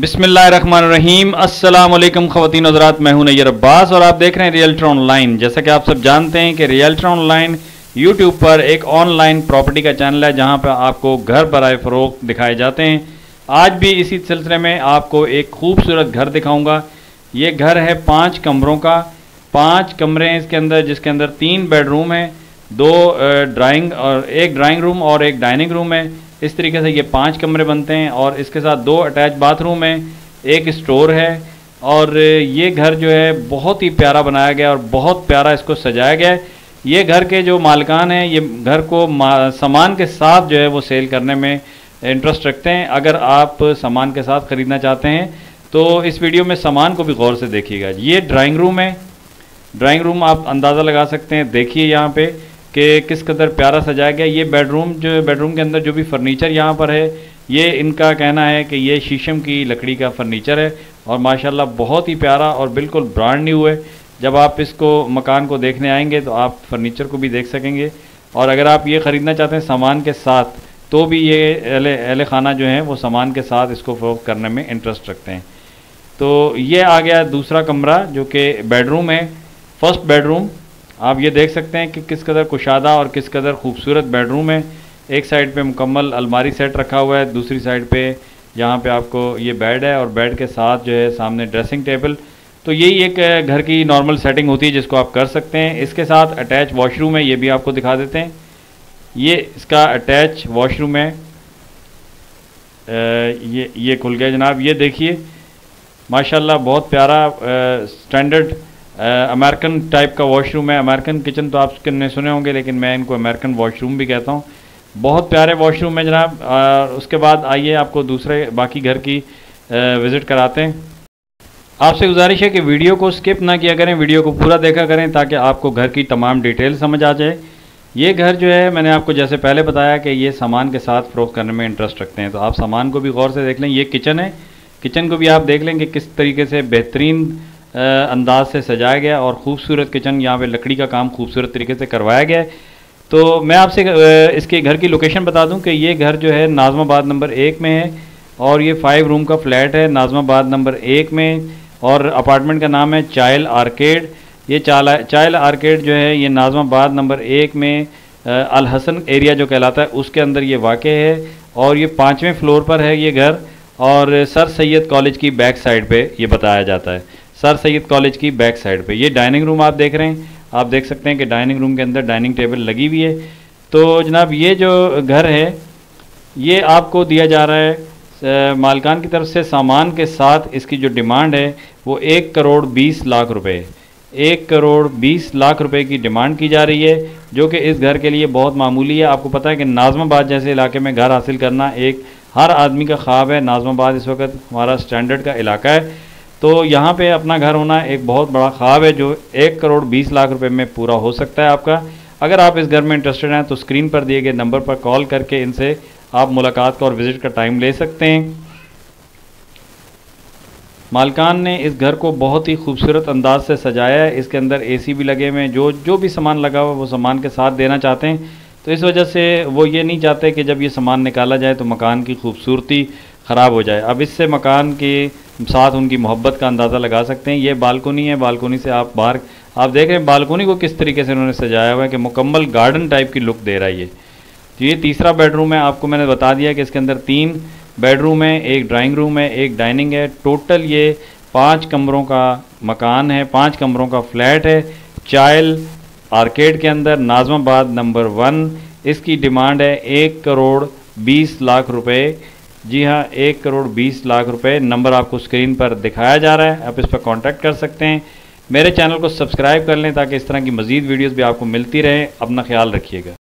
बिस्मिल्लाहिर्रहमानिर्रहीम। अस्सलाम वालेकुम ख़वातीन हज़रात, मैं हूं नैयर अब्बास और आप देख रहे हैं रियल्टर ऑनलाइन। जैसा कि आप सब जानते हैं कि रियल्टर ऑनलाइन यूट्यूब पर एक ऑनलाइन प्रॉपर्टी का चैनल है जहां पर आपको घर बराए फ़रोख्त दिखाए जाते हैं। आज भी इसी सिलसिले में आपको एक खूबसूरत घर दिखाऊँगा। ये घर है 5 कमरों का। 5 कमरे हैं इसके अंदर, जिसके अंदर 3 बेडरूम हैं, 2 ड्राइंग रूम और एक डाइनिंग रूम है। इस तरीके से ये 5 कमरे बनते हैं और इसके साथ 2 अटैच बाथरूम हैं, 1 स्टोर है। और ये घर जो है बहुत ही प्यारा बनाया गया और बहुत प्यारा इसको सजाया गया है। ये घर के जो मालिकान हैं ये घर को सामान के साथ जो है वो सेल करने में इंटरेस्ट रखते हैं। अगर आप सामान के साथ ख़रीदना चाहते हैं तो इस वीडियो में सामान को भी गौर से देखिएगा। ये ड्राइंग रूम है। ड्राइंग रूम आप अंदाज़ा लगा सकते हैं, देखिए यहाँ पर कि किस कदर प्यारा सजाया गया। ये बेडरूम के अंदर जो भी फर्नीचर यहाँ पर है, ये इनका कहना है कि ये शीशम की लकड़ी का फर्नीचर है और माशाल्लाह बहुत ही प्यारा और बिल्कुल ब्रांड न्यू है। जब आप इसको मकान को देखने आएंगे तो आप फर्नीचर को भी देख सकेंगे और अगर आप ये ख़रीदना चाहते हैं सामान के साथ तो भी ये अहले खाना जो हैं वो सामान के साथ इसको फ़रोख्त करने में इंटरेस्ट रखते हैं। तो ये आ गया दूसरा कमरा जो कि बेडरूम है, फर्स्ट बेडरूम। आप ये देख सकते हैं कि किस कदर कुशादा और किस कदर खूबसूरत बेडरूम है। एक साइड पे मुकम्मल अलमारी सेट रखा हुआ है, दूसरी साइड पे यहाँ पे आपको ये बेड है और बेड के साथ जो है सामने ड्रेसिंग टेबल। तो यही एक घर की नॉर्मल सेटिंग होती है जिसको आप कर सकते हैं। इसके साथ अटैच वॉशरूम है, ये भी आपको दिखा देते हैं। ये इसका अटैच वॉशरूम है। ये खुल गया जनाब, ये देखिए माशाल्लाह बहुत प्यारा स्टैंडर्ड अमेरिकन टाइप का वॉशरूम है। अमेरिकन किचन तो आप ने सुने होंगे लेकिन मैं इनको अमेरिकन वॉशरूम भी कहता हूँ। बहुत प्यारे वॉशरूम है जनाब। उसके बाद आइए आपको दूसरे बाकी घर की विज़िट कराते हैं। आपसे गुजारिश है कि वीडियो को स्किप ना किया करें, वीडियो को पूरा देखा करें ताकि आपको घर की तमाम डिटेल समझ आ जाए। ये घर जो है मैंने आपको जैसे पहले बताया कि ये सामान के साथ फ़रोख्त करने में इंटरेस्ट रखते हैं, तो आप सामान को भी गौर से देख लें। ये किचन है, किचन को भी आप देख लें कि किस तरीके से बेहतरीन अंदाज से सजाया गया और ख़ूबसूरत किचन, यहाँ पे लकड़ी का काम खूबसूरत तरीके से करवाया गया है। तो मैं आपसे इसके घर की लोकेशन बता दूं कि ये घर जो है नाज़माबाद नंबर 1 में है और ये 5 रूम का फ्लैट है नाज़माबाद नंबर 1 में और अपार्टमेंट का नाम है चायल आर्केड। ये चायल आर्केड जो है ये नाज़माबाद नंबर 1 में अल हसन एरिया जो कहलाता है उसके अंदर ये वाक़ है और ये 5वें फ्लोर पर है ये घर और सर सैयद कॉलेज की बैक साइड पर ये बताया जाता है, सर सैयद कॉलेज की बैक साइड पे। ये डाइनिंग रूम आप देख रहे हैं, आप देख सकते हैं कि डाइनिंग रूम के अंदर डाइनिंग टेबल लगी हुई है। तो जनाब ये जो घर है ये आपको दिया जा रहा है मालकान की तरफ से सामान के साथ। इसकी जो डिमांड है वो 1 करोड़ 20 लाख रुपए, 1 करोड़ 20 लाख रुपए की डिमांड की जा रही है जो कि इस घर के लिए बहुत मामूली है। आपको पता है कि नाज़माबाद जैसे इलाके में घर हासिल करना एक हर आदमी का ख्वाब है। नाज़माबाद इस वक्त हमारा स्टैंडर्ड का इलाका है, तो यहाँ पे अपना घर होना एक बहुत बड़ा ख्वाब है जो 1 करोड़ 20 लाख रुपए में पूरा हो सकता है आपका। अगर आप इस घर में इंटरेस्टेड हैं तो स्क्रीन पर दिए गए नंबर पर कॉल करके इनसे आप मुलाकात का और विज़िट का टाइम ले सकते हैं। मालकान ने इस घर को बहुत ही खूबसूरत अंदाज से सजाया है। इसके अंदर AC भी लगे हुए हैं। जो भी सामान लगा हुआ है वो सामान के साथ देना चाहते हैं, तो इस वजह से वो ये नहीं चाहते कि जब ये सामान निकाला जाए तो मकान की खूबसूरती ख़राब हो जाए। अब इससे मकान के साथ उनकी मोहब्बत का अंदाज़ा लगा सकते हैं। ये बालकोनी है, बालकोनी से आप बाहर आप देख रहे हैं बालकोनी को किस तरीके से उन्होंने सजाया हुआ है कि मुकम्मल गार्डन टाइप की लुक दे रहा है। तो ये तीसरा बेडरूम है। आपको मैंने बता दिया कि इसके अंदर 3 बेडरूम है, 1 ड्राइंग रूम है, 1 डाइनिंग है। टोटल ये 5 कमरों का मकान है, 5 कमरों का फ्लैट है चायल आर्केड के अंदर नाज़माबाद नंबर 1। इसकी डिमांड है 1 करोड़ 20 लाख रुपए। जी हाँ, 1 करोड़ 20 लाख रुपए। नंबर आपको स्क्रीन पर दिखाया जा रहा है, आप इस पर कांटेक्ट कर सकते हैं। मेरे चैनल को सब्सक्राइब कर लें ताकि इस तरह की मज़ीद वीडियोस भी आपको मिलती रहे। अपना ख्याल रखिएगा।